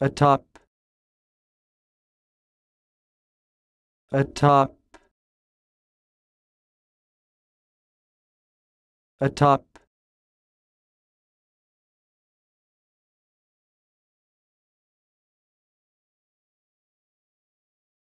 atop, atop, atop.